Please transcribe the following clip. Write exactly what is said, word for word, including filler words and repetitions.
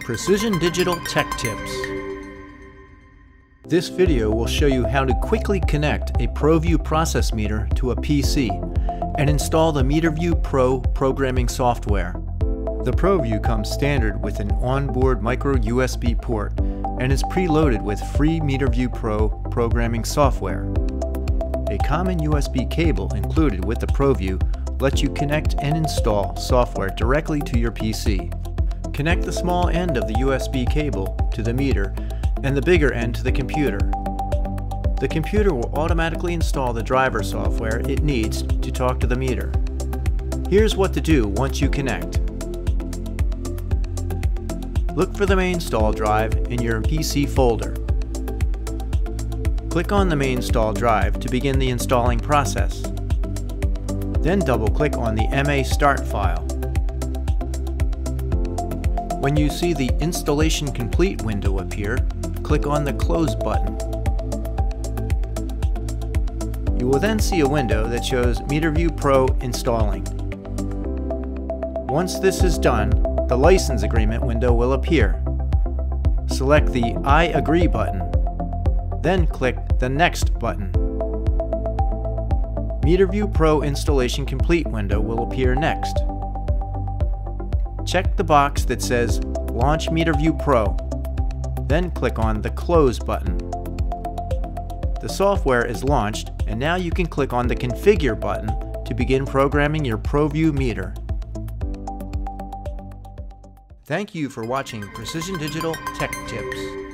Precision Digital Tech Tips. This video will show you how to quickly connect a ProView process meter to a P C and install the MeterView Pro programming software. The ProView comes standard with an onboard micro U S B port and is preloaded with free MeterView Pro programming software. A common U S B cable included with the ProView lets you connect and install software directly to your P C. Connect the small end of the U S B cable to the meter and the bigger end to the computer. The computer will automatically install the driver software it needs to talk to the meter. Here's what to do once you connect. Look for the mainstall drive in your P C folder. Click on the mainstall drive to begin the installing process. Then double-click on the M A Start file. When you see the Installation Complete window appear, click on the Close button. You will then see a window that shows MeterView Pro installing. Once this is done, the License Agreement window will appear. Select the I Agree button, then click the Next button. MeterView Pro Installation Complete window will appear next. Check the box that says Launch MeterView Pro, then click on the Close button. The software is launched, and now you can click on the Configure button to begin programming your ProView meter. Thank you for watching Precision Digital Tech Tips.